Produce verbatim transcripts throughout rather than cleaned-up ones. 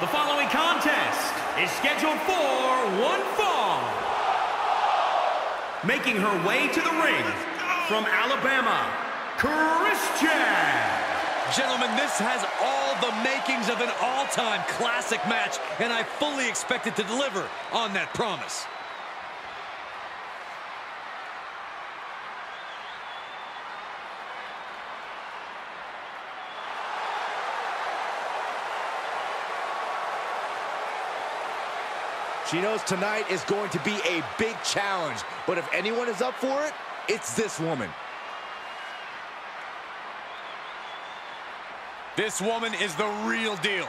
The following contest is scheduled for one fall. Making her way to the ring from Alabama, Christian. Gentlemen, this has all the makings of an all-time classic match, and I fully expect it to deliver on that promise. She knows tonight is going to be a big challenge, but if anyone is up for it, it's this woman. This woman is the real deal.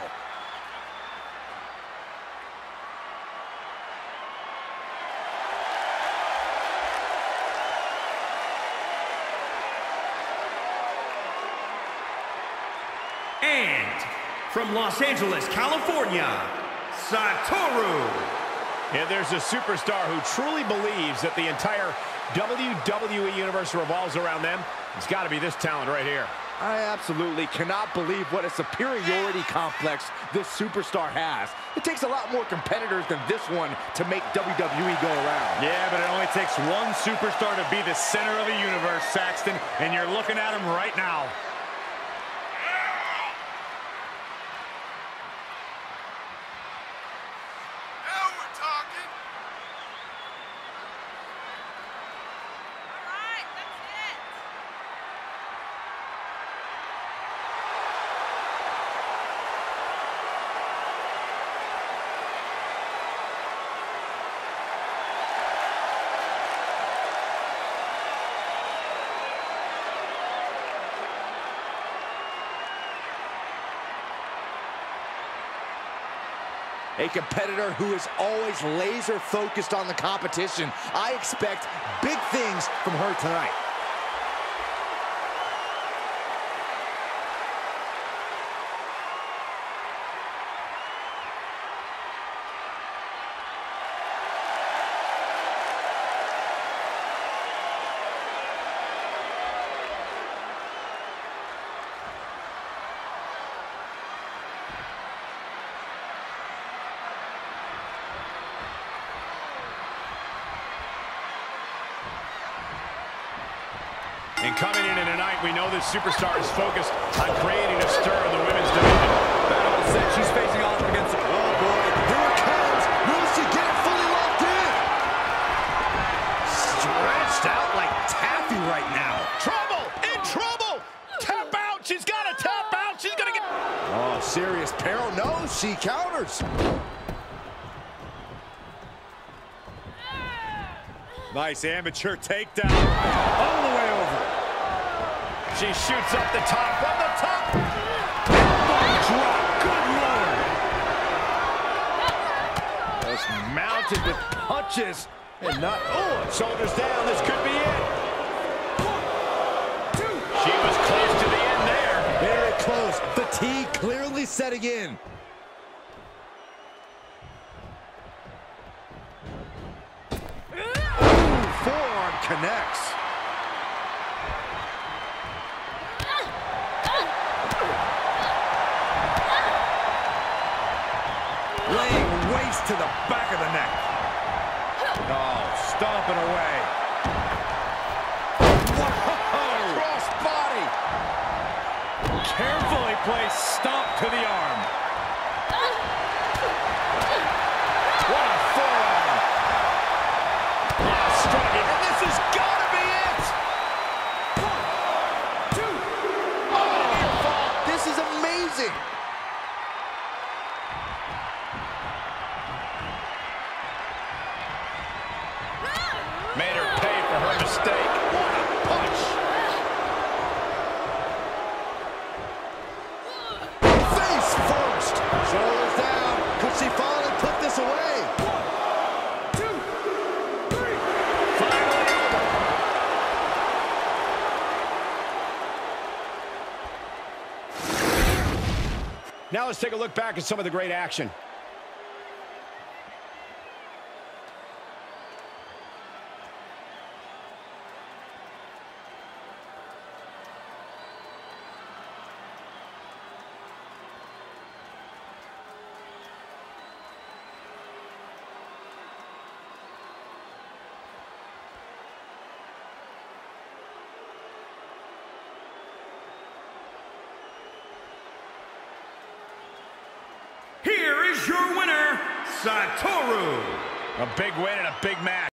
And from Los Angeles, California, Satoru. And there's a superstar who truly believes that the entire W W E universe revolves around them. It's got to be this talent right here. I absolutely cannot believe what a superiority complex this superstar has. It takes a lot more competitors than this one to make W W E go around. Yeah, but it only takes one superstar to be the center of the universe, Saxton, and you're looking at him right now. A competitor who is always laser focused on the competition. I expect big things from her tonight. And coming into tonight, we know this superstar is focused on creating a stir in the women's division. That all said, she's facing off against, oh boy, here it comes. Will she get it fully locked in? Stretched out like taffy right now. Trouble, in trouble. Tap out, she's got to tap out. She's going to get... Oh, serious peril. No, she counters. Nice amateur takedown. All the way over. She shoots up the top, from the top. Elbow drop, good lord. Just mounted with punches and not, oh, shoulders down, this could be it. One, two. She was close to the end there. Very close, fatigue clearly setting in. Ooh, forearm connects. To the back of the neck. Oh, stomping away. Whoa! Cross body. Carefully placed stomp to the arm. What a forearm. Now striking, and this has got to be it. One, two. Oh, this is amazing. Made her pay for her mistake. What a punch. Face first. Shoulders down. Could she finally put this away? One, two, three. Finally over. Now let's take a look back at some of the great action. is your winner, Satoru. A big win and a big match.